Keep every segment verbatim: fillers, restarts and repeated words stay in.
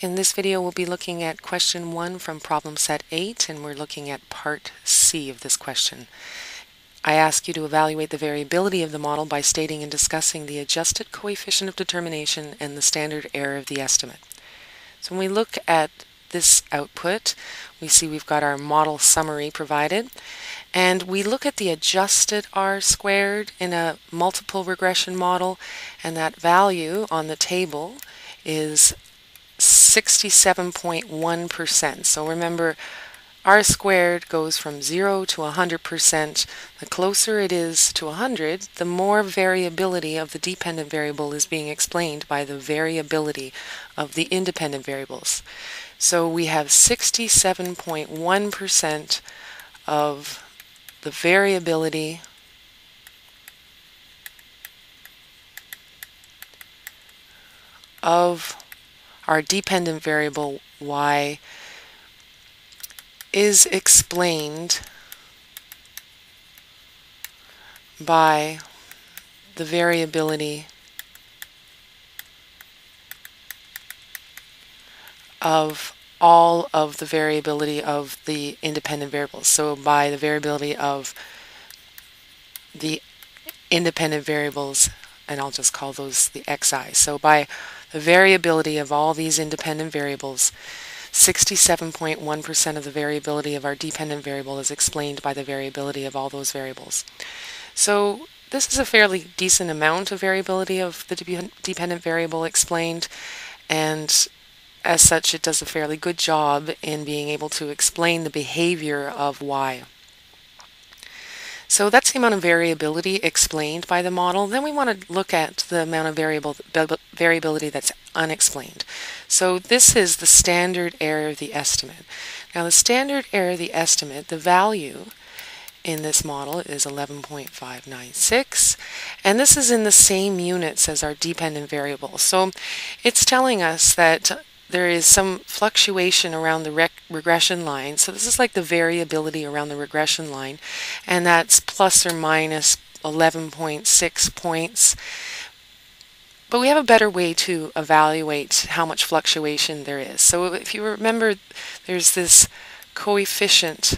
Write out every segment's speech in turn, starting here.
In this video, we'll be looking at question one from problem set eight, and we're looking at part C of this question. I ask you to evaluate the variability of the model by stating and discussing the adjusted coefficient of determination and the standard error of the estimate. So when we look at this output, we see we've got our model summary provided, and we look at the adjusted R squared in a multiple regression model, and that value on the table is sixty-seven point one percent. So remember, R squared goes from zero to one hundred percent. The closer it is to one hundred, the more variability of the dependent variable is being explained by the variability of the independent variables. So we have sixty-seven point one percent of the variability of our dependent variable y is explained by the variability of all of the variability of the independent variables. So by the variability of the independent variables, and I'll just call those the xi. So by the variability of all these independent variables, sixty-seven point one percent of the variability of our dependent variable is explained by the variability of all those variables. So this is a fairly decent amount of variability of the de- dependent variable explained, and as such it does a fairly good job in being able to explain the behavior of y. So that's the amount of variability explained by the model. Then we want to look at the amount of variable variability that's unexplained. So this is the standard error of the estimate. Now the standard error of the estimate, the value in this model is eleven point five nine six, and this is in the same units as our dependent variable. So it's telling us that there is some fluctuation around the rec regression line. So this is like the variability around the regression line, and that's plus or minus eleven point six points. But we have a better way to evaluate how much fluctuation there is. So if you remember, there's this coefficient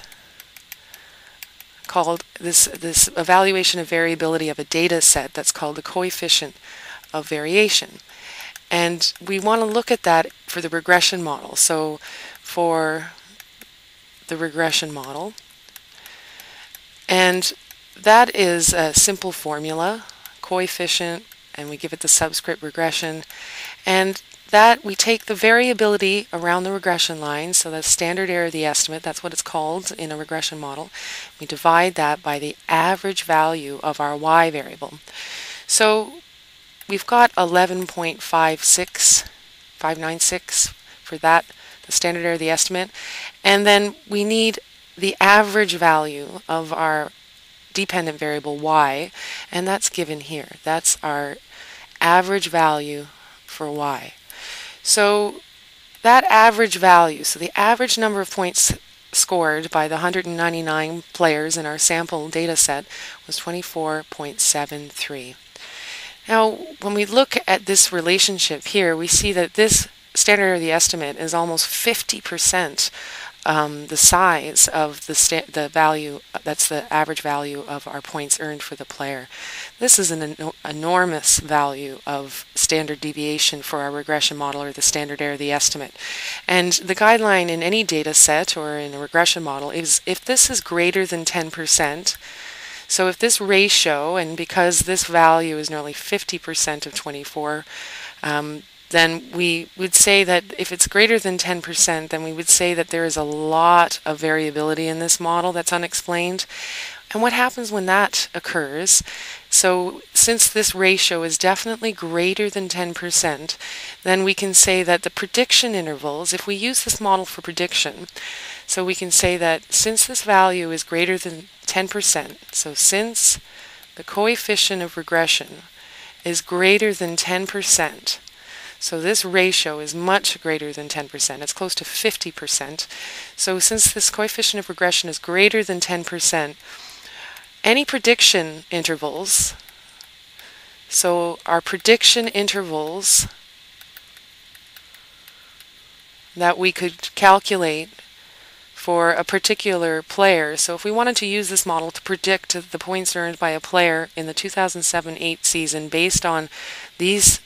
called this, this evaluation of variability of a data set that's called the coefficient of variation. And we want to look at that for the regression model. So for the regression model, and that is a simple formula, coefficient, and we give it the subscript regression, and that we take the variability around the regression line, so the standard error of the estimate, that's what it's called in a regression model, we divide that by the average value of our y variable. So we've got eleven point five six five nine six for that, the standard error of the estimate, and then we need the average value of our dependent variable y, and that's given here. That's our average value for y. So that average value, so the average number of points scored by the one hundred ninety-nine players in our sample data set was twenty-four point seven three. Now, when we look at this relationship here, we see that this standard error of the estimate is almost fifty percent um, the size of the, sta the value, that's the average value of our points earned for the player. This is an en enormous value of standard deviation for our regression model, or the standard error of the estimate. And the guideline in any data set or in a regression model is if this is greater than ten percent, so if this ratio, and because this value is nearly fifty percent of twenty-four, um, then we would say that if it's greater than ten percent, then we would say that there is a lot of variability in this model that's unexplained. And what happens when that occurs? So since this ratio is definitely greater than ten percent, then we can say that the prediction intervals, if we use this model for prediction, so we can say that since this value is greater than ten percent, so since the coefficient of regression is greater than ten percent, so this ratio is much greater than ten percent, it's close to fifty percent, so since this coefficient of regression is greater than ten percent, any prediction intervals, so our prediction intervals that we could calculate for a particular player. So if we wanted to use this model to predict the points earned by a player in the two thousand seven eight season based on these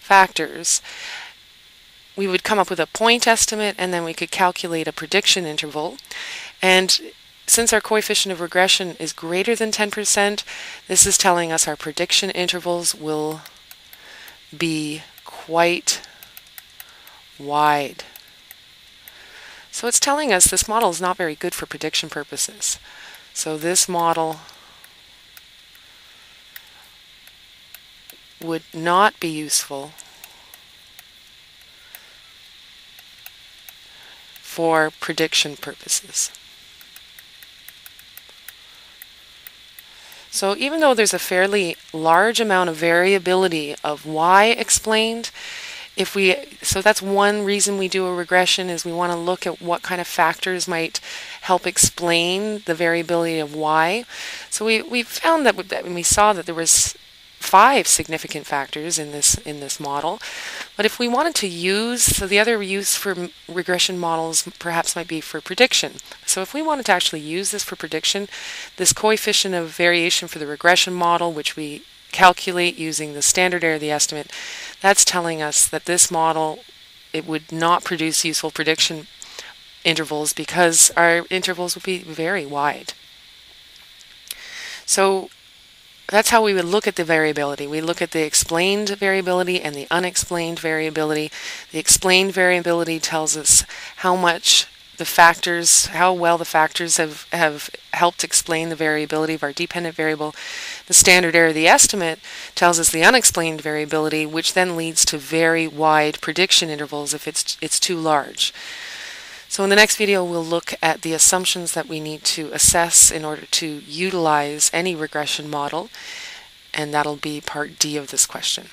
factors, we would come up with a point estimate, and then we could calculate a prediction interval. And since our coefficient of regression is greater than ten percent, this is telling us our prediction intervals will be quite wide. So it's telling us this model is not very good for prediction purposes. So this model would not be useful for prediction purposes. So even though there's a fairly large amount of variability of y explained, if we, so that's one reason we do a regression, is we want to look at what kind of factors might help explain the variability of y. So we, we found that when we saw that there was five significant factors in this in this model, but if we wanted to use, so the other use for regression models perhaps might be for prediction. So if we wanted to actually use this for prediction, this coefficient of variation for the regression model, which we calculate using the standard error of the estimate, that's telling us that this model, it would not produce useful prediction intervals because our intervals would be very wide. So that's how we would look at the variability. We look at the explained variability and the unexplained variability. The explained variability tells us how much the factors, how well the factors have, have helped explain the variability of our dependent variable. The standard error of the estimate tells us the unexplained variability, which then leads to very wide prediction intervals if it's, it's too large. So in the next video, we'll look at the assumptions that we need to assess in order to utilize any regression model, and that'll be part D of this question.